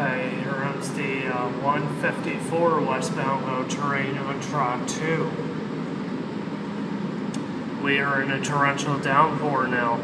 Okay, here runs the 154 westbound low terrain on track 2. We are in a torrential downpour now.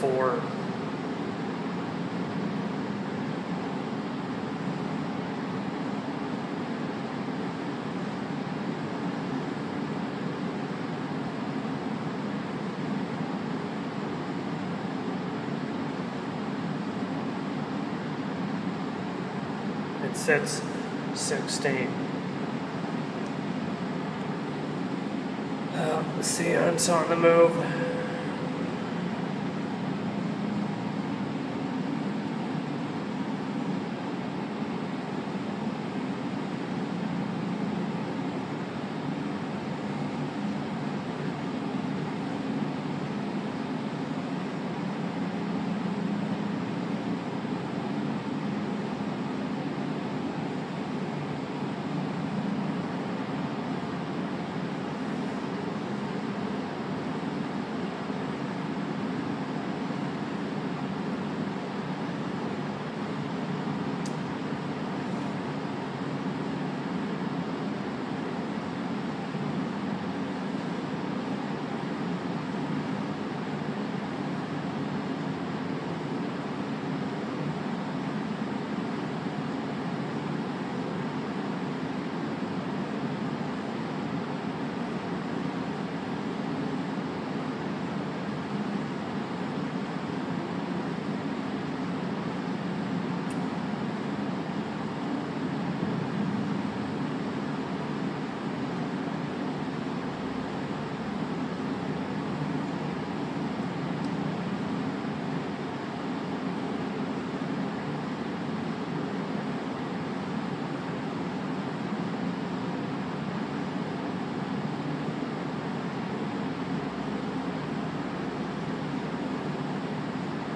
Four. It sits 16. The Seon's on the move.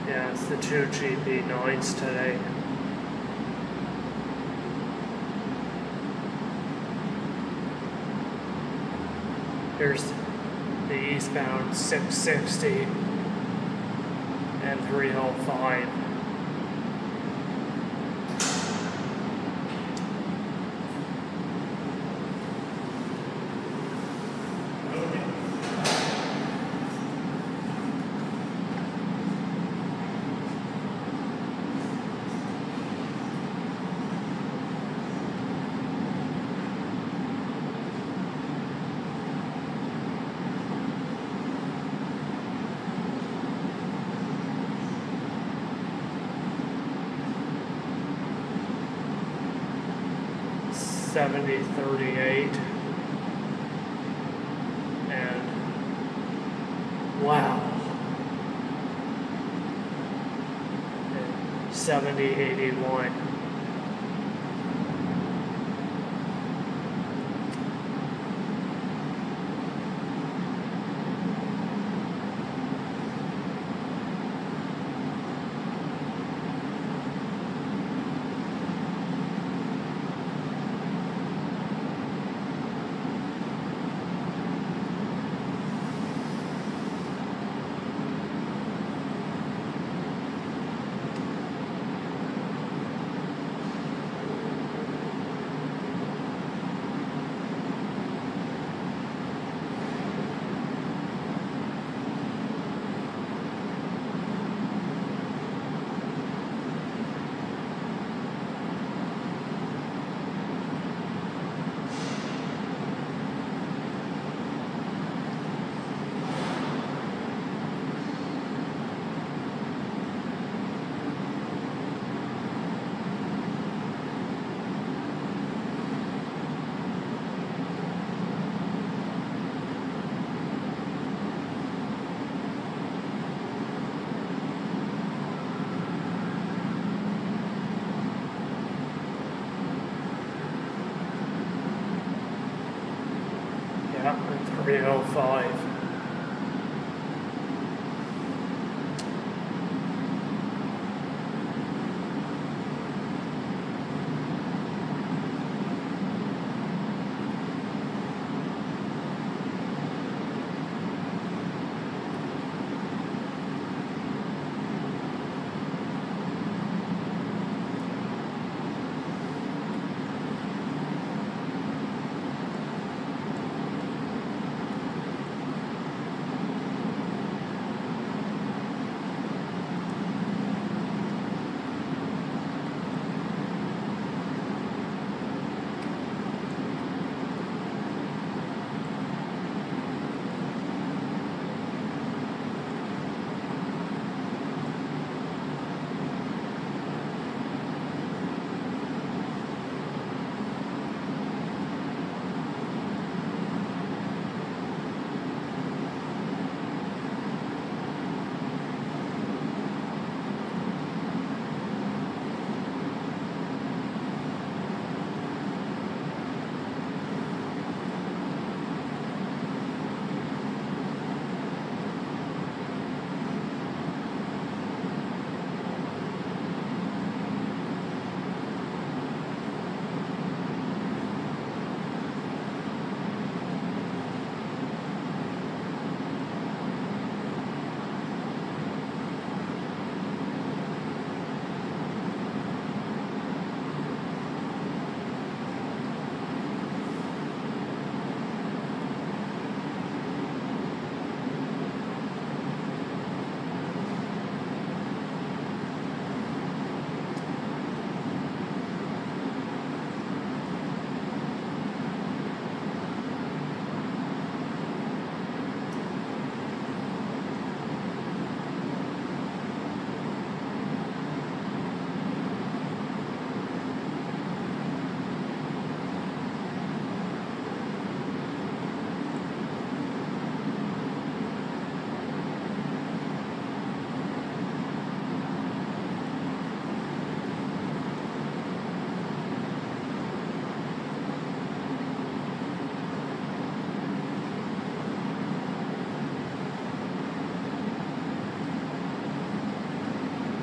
Yeah, it's the two GP9s today. Here's the eastbound 660 and 305. .7038 and wow, and .7081. And 305.